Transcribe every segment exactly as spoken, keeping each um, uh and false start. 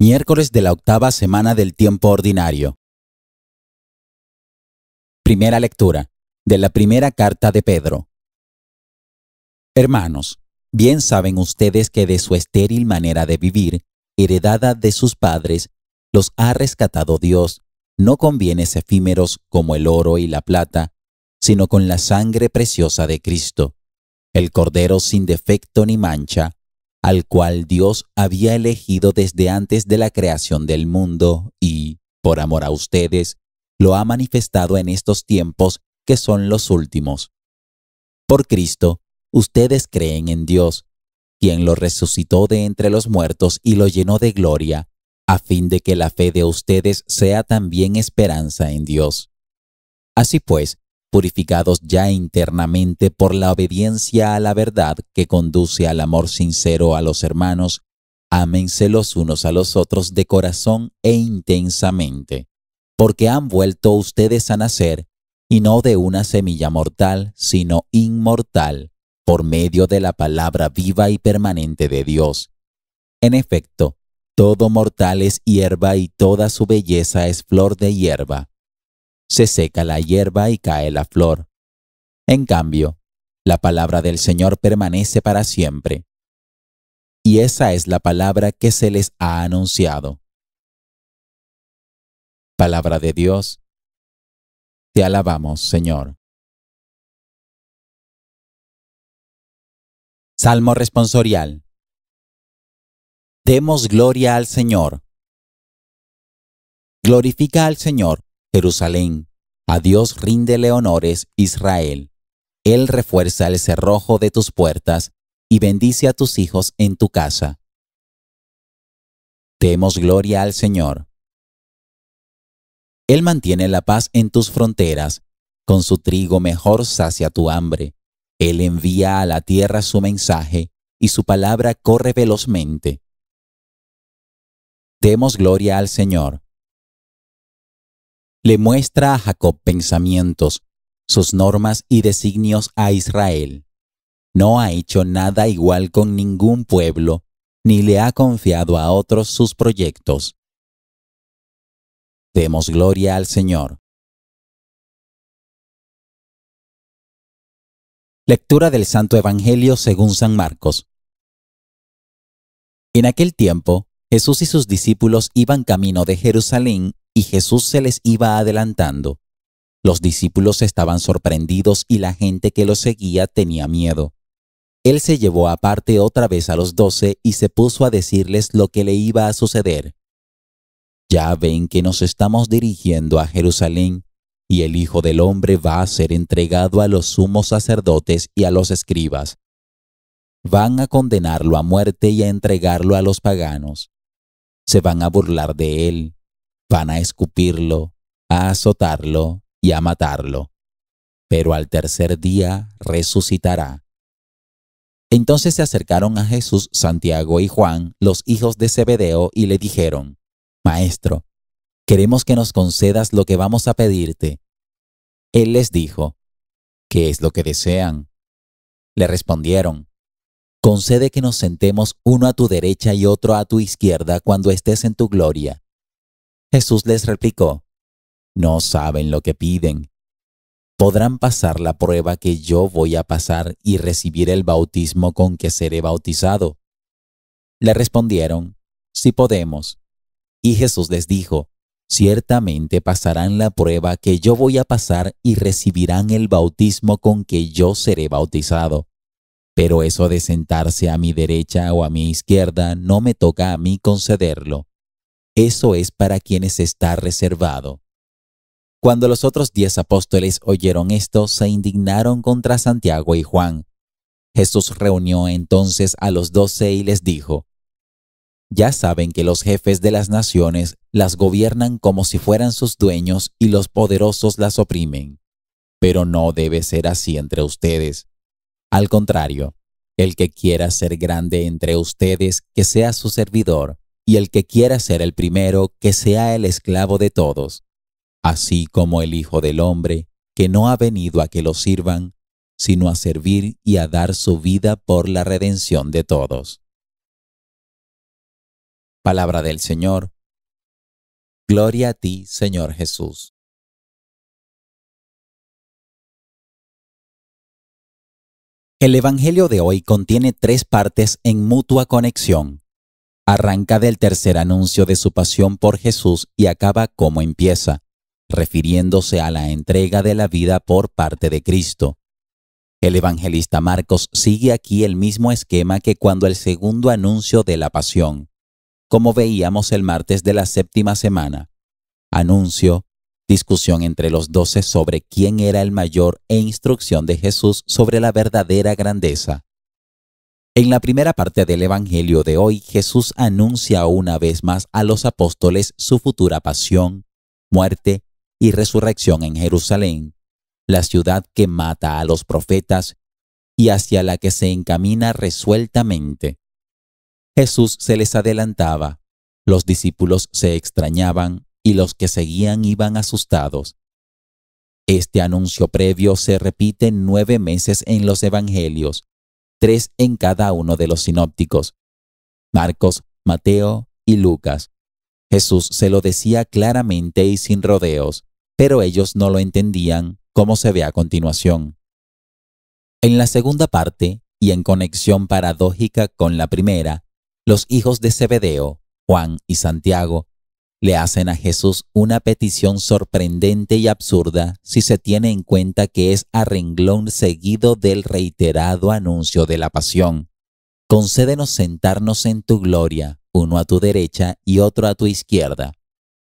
Miércoles de la octava semana del tiempo ordinario. Primera lectura de la primera carta de Pedro. Hermanos, bien saben ustedes que de su estéril manera de vivir, heredada de sus padres, los ha rescatado Dios, no con bienes efímeros como el oro y la plata, sino con la sangre preciosa de Cristo, el Cordero sin defecto ni mancha, al cual Dios había elegido desde antes de la creación del mundo y, por amor a ustedes, lo ha manifestado en estos tiempos que son los últimos. Por Cristo, ustedes creen en Dios, quien lo resucitó de entre los muertos y lo llenó de gloria, a fin de que la fe de ustedes sea también esperanza en Dios. Así pues, purificados ya internamente por la obediencia a la verdad que conduce al amor sincero a los hermanos, ámense los unos a los otros de corazón e intensamente, porque han vuelto ustedes a nacer, y no de una semilla mortal, sino inmortal, por medio de la palabra viva y permanente de Dios. En efecto, todo mortal es hierba y toda su belleza es flor de hierba. Se seca la hierba y cae la flor. En cambio, la palabra del Señor permanece para siempre. Y esa es la palabra que se les ha anunciado. Palabra de Dios. Te alabamos, Señor. Salmo responsorial. Demos gloria al Señor. Glorifica al Señor, Jerusalén, a Dios ríndele honores, Israel. Él refuerza el cerrojo de tus puertas y bendice a tus hijos en tu casa. Demos gloria al Señor. Él mantiene la paz en tus fronteras, con su trigo mejor sacia tu hambre. Él envía a la tierra su mensaje y su palabra corre velozmente. Demos gloria al Señor. Le muestra a Jacob pensamientos, sus normas y designios a Israel. No ha hecho nada igual con ningún pueblo, ni le ha confiado a otros sus proyectos. Demos gloria al Señor. Lectura del Santo Evangelio según San Marcos. En aquel tiempo, Jesús y sus discípulos iban camino de Jerusalén, y Jesús se les iba adelantando. Los discípulos estaban sorprendidos y la gente que los seguía tenía miedo. Él se llevó aparte otra vez a los doce y se puso a decirles lo que le iba a suceder. Ya ven que nos estamos dirigiendo a Jerusalén, y el Hijo del Hombre va a ser entregado a los sumos sacerdotes y a los escribas. Van a condenarlo a muerte y a entregarlo a los paganos. Se van a burlar de él. Van a escupirlo, a azotarlo y a matarlo. Pero al tercer día resucitará. Entonces se acercaron a Jesús, Santiago y Juan, los hijos de Zebedeo, y le dijeron: Maestro, queremos que nos concedas lo que vamos a pedirte. Él les dijo: ¿Qué es lo que desean? Le respondieron: Concede que nos sentemos uno a tu derecha y otro a tu izquierda cuando estés en tu gloria. Jesús les replicó: No saben lo que piden. ¿Podrán pasar la prueba que yo voy a pasar y recibir el bautismo con que seré bautizado? Le respondieron: Sí podemos. Y Jesús les dijo: Ciertamente pasarán la prueba que yo voy a pasar y recibirán el bautismo con que yo seré bautizado. Pero eso de sentarse a mi derecha o a mi izquierda no me toca a mí concederlo. Eso es para quienes está reservado. Cuando los otros diez apóstoles oyeron esto, se indignaron contra Santiago y Juan. Jesús reunió entonces a los doce y les dijo: Ya saben que los jefes de las naciones las gobiernan como si fueran sus dueños y los poderosos las oprimen. Pero no debe ser así entre ustedes. Al contrario, el que quiera ser grande entre ustedes, que sea su servidor. Y el que quiera ser el primero, que sea el esclavo de todos. Así como el Hijo del Hombre, que no ha venido a que lo sirvan, sino a servir y a dar su vida por la redención de todos. Palabra del Señor. Gloria a ti, Señor Jesús. El Evangelio de hoy contiene tres partes en mutua conexión. Arranca del tercer anuncio de su pasión por Jesús y acaba como empieza, refiriéndose a la entrega de la vida por parte de Cristo. El evangelista Marcos sigue aquí el mismo esquema que cuando el segundo anuncio de la pasión, como veíamos el martes de la séptima semana. Anuncio, discusión entre los doce sobre quién era el mayor e instrucción de Jesús sobre la verdadera grandeza. En la primera parte del Evangelio de hoy, Jesús anuncia una vez más a los apóstoles su futura pasión, muerte y resurrección en Jerusalén, la ciudad que mata a los profetas y hacia la que se encamina resueltamente. Jesús se les adelantaba, los discípulos se extrañaban, y los que seguían iban asustados. Este anuncio previo se repite nueve meses en los evangelios, tres en cada uno de los sinópticos, Marcos, Mateo y Lucas. Jesús se lo decía claramente y sin rodeos, pero ellos no lo entendían, como se ve a continuación. En la segunda parte, y en conexión paradójica con la primera, los hijos de Zebedeo, Juan y Santiago, le hacen a Jesús una petición sorprendente y absurda si se tiene en cuenta que es a renglón seguido del reiterado anuncio de la pasión. Concédenos sentarnos en tu gloria, uno a tu derecha y otro a tu izquierda.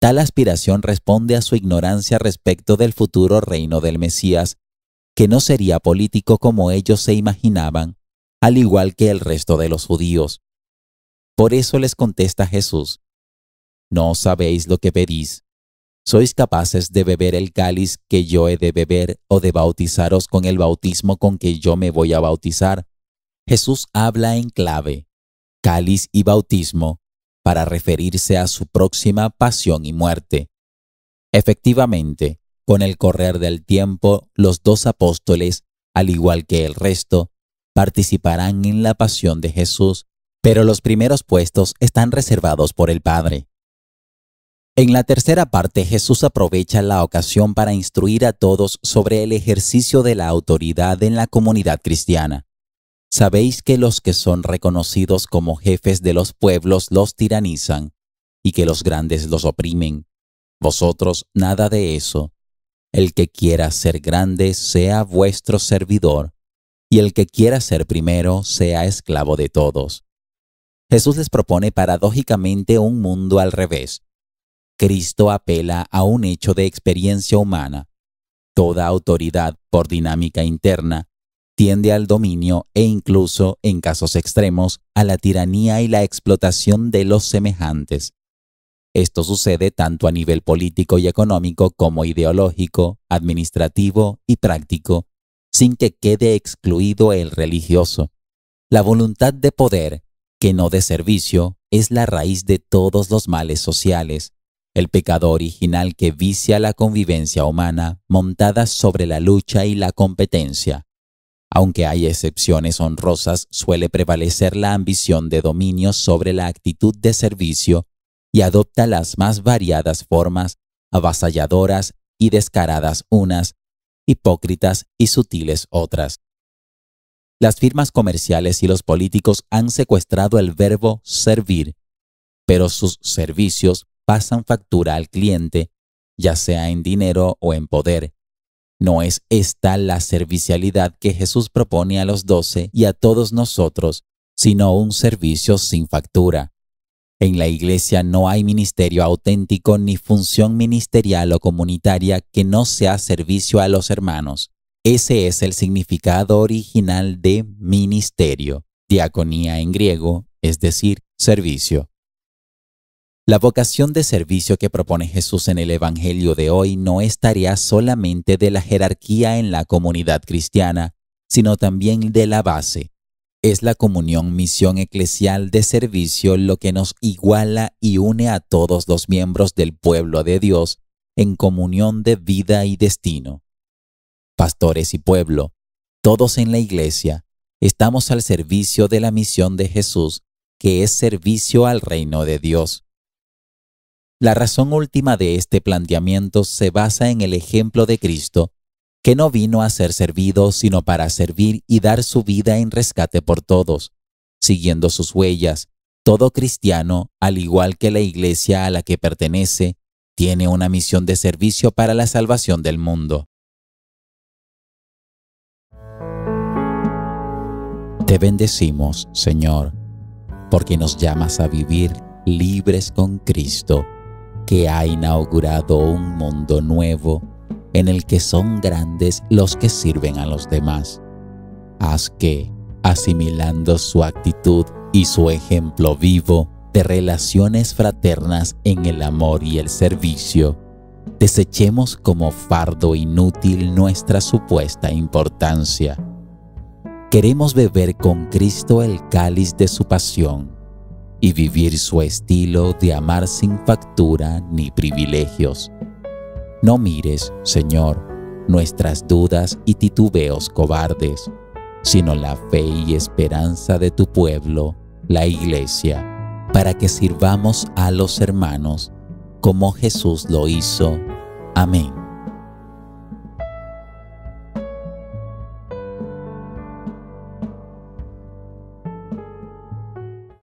Tal aspiración responde a su ignorancia respecto del futuro reino del Mesías, que no sería político como ellos se imaginaban, al igual que el resto de los judíos. Por eso les contesta Jesús: no sabéis lo que pedís. ¿Sois capaces de beber el cáliz que yo he de beber o de bautizaros con el bautismo con que yo me voy a bautizar? Jesús habla en clave, cáliz y bautismo, para referirse a su próxima pasión y muerte. Efectivamente, con el correr del tiempo, los dos apóstoles, al igual que el resto, participarán en la pasión de Jesús, pero los primeros puestos están reservados por el Padre. En la tercera parte, Jesús aprovecha la ocasión para instruir a todos sobre el ejercicio de la autoridad en la comunidad cristiana. Sabéis que los que son reconocidos como jefes de los pueblos los tiranizan, y que los grandes los oprimen. Vosotros nada de eso. El que quiera ser grande sea vuestro servidor, y el que quiera ser primero sea esclavo de todos. Jesús les propone paradójicamente un mundo al revés. Cristo apela a un hecho de experiencia humana. Toda autoridad, por dinámica interna, tiende al dominio e incluso, en casos extremos, a la tiranía y la explotación de los semejantes. Esto sucede tanto a nivel político y económico como ideológico, administrativo y práctico, sin que quede excluido el religioso. La voluntad de poder, que no de servicio, es la raíz de todos los males sociales. El pecado original que vicia la convivencia humana montada sobre la lucha y la competencia. Aunque hay excepciones honrosas, suele prevalecer la ambición de dominio sobre la actitud de servicio y adopta las más variadas formas, avasalladoras y descaradas unas, hipócritas y sutiles otras. Las firmas comerciales y los políticos han secuestrado el verbo servir, pero sus servicios pasan factura al cliente, ya sea en dinero o en poder. No es esta la servicialidad que Jesús propone a los doce y a todos nosotros, sino un servicio sin factura. En la Iglesia no hay ministerio auténtico ni función ministerial o comunitaria que no sea servicio a los hermanos. Ese es el significado original de ministerio, diaconía en griego, es decir, servicio. La vocación de servicio que propone Jesús en el Evangelio de hoy no es tarea solamente de la jerarquía en la comunidad cristiana, sino también de la base. Es la comunión misión eclesial de servicio lo que nos iguala y une a todos los miembros del pueblo de Dios en comunión de vida y destino. Pastores y pueblo, todos en la Iglesia, estamos al servicio de la misión de Jesús, que es servicio al reino de Dios. La razón última de este planteamiento se basa en el ejemplo de Cristo, que no vino a ser servido sino para servir y dar su vida en rescate por todos. Siguiendo sus huellas, todo cristiano, al igual que la iglesia a la que pertenece, tiene una misión de servicio para la salvación del mundo. Te bendecimos, Señor, porque nos llamas a vivir libres con Cristo, que ha inaugurado un mundo nuevo en el que son grandes los que sirven a los demás. Haz que, asimilando su actitud y su ejemplo vivo de relaciones fraternas en el amor y el servicio, desechemos como fardo inútil nuestra supuesta importancia. Queremos beber con Cristo el cáliz de su pasión y vivir su estilo de amar sin factura ni privilegios. No mires, Señor, nuestras dudas y titubeos cobardes, sino la fe y esperanza de tu pueblo, la Iglesia, para que sirvamos a los hermanos como Jesús lo hizo. Amén.